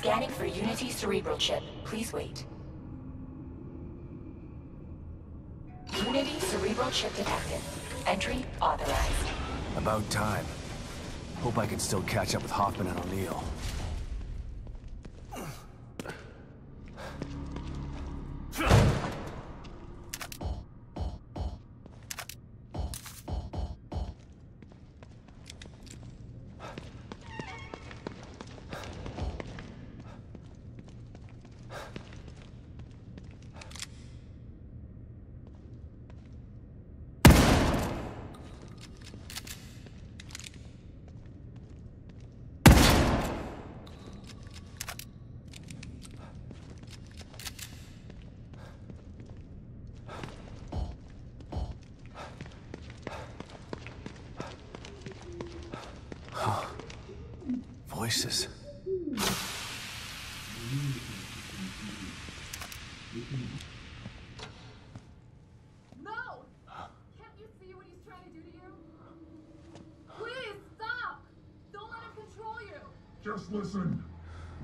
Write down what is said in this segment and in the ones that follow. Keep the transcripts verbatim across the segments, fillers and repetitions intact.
Scanning for Unity Cerebral Chip. Please wait. Unity Cerebral Chip detected. Entry authorized. About time. Hope I can still catch up with Hoffman and O'Neal. Voices. No! Can't you see what he's trying to do to you? Please, stop! Don't let him control you! Just listen.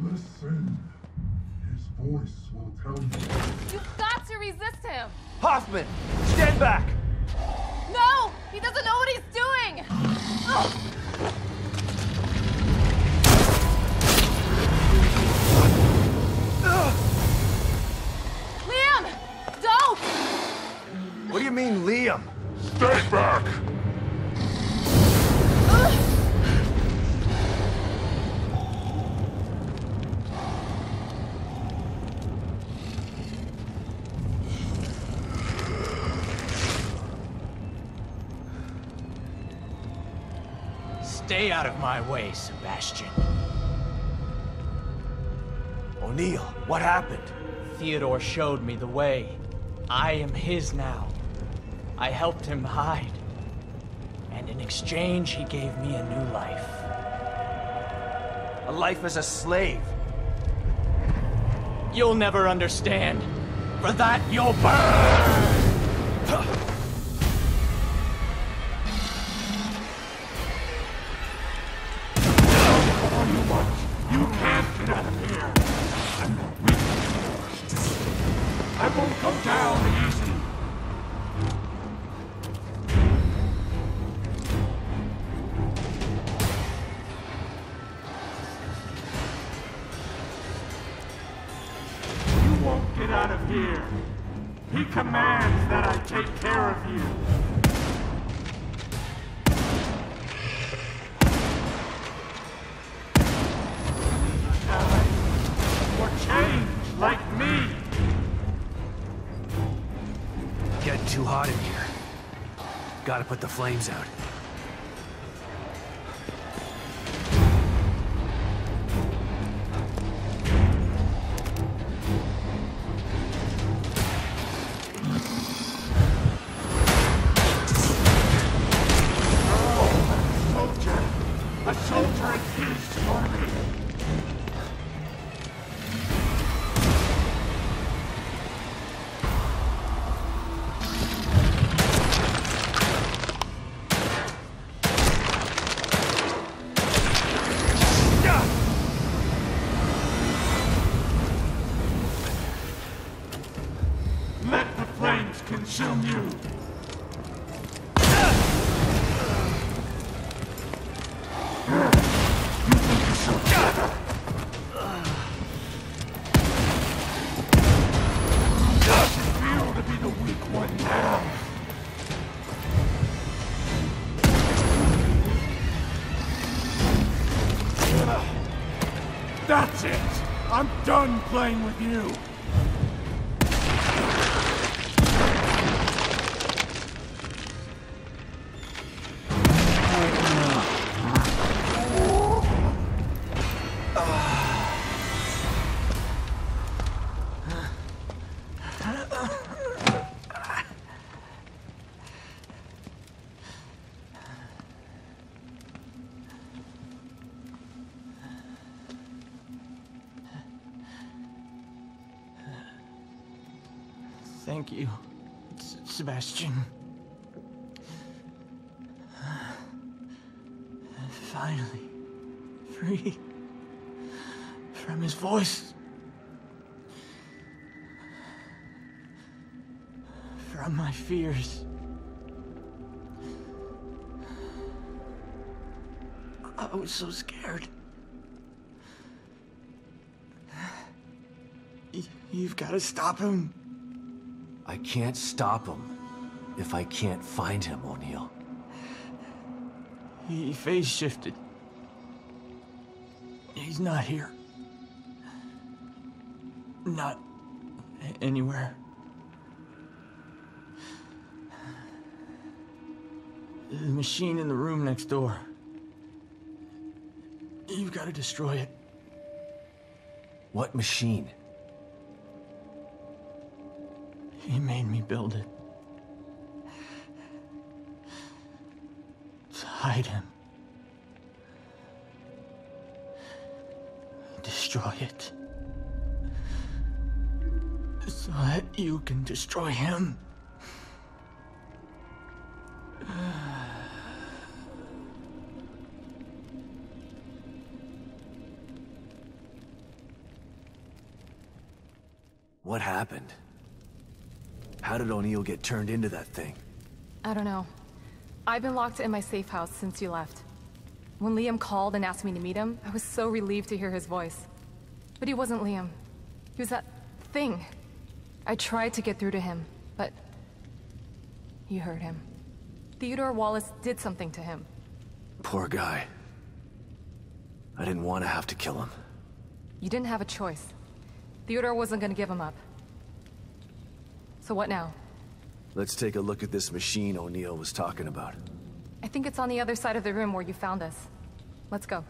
Listen. His voice will tell you. You've got to resist him! Hoffman! Stand back! No! He doesn't know what he's doing! Oh. Stay back! Stay out of my way, Sebastian. O'Neal, what happened? Theodore showed me the way. I am his now. I helped him hide, and in exchange he gave me a new life. A life as a slave. You'll never understand. For that you'll burn! Too hot in here. Gotta put the flames out. shall do. That's it! I'm done playing with you! Thank you, Sebastian. Finally, free from his voice, from my fears. I was so scared. You've got to stop him. I can't stop him if I can't find him, O'Neal. He phase shifted. He's not here. Not anywhere. The machine in the room next door. You've got to destroy it. What machine? He made me build it. To hide him. Destroy it. So that you can destroy him. What happened? How did O'Neal get turned into that thing? I don't know. I've been locked in my safe house since you left. When Liam called and asked me to meet him, I was so relieved to hear his voice. But he wasn't Liam. He was that thing. I tried to get through to him, but you heard him. Theodore Wallace did something to him. Poor guy. I didn't want to have to kill him. You didn't have a choice. Theodore wasn't going to give him up. So what now? Let's take a look at this machine O'Neal was talking about. I think it's on the other side of the room where you found us. Let's go.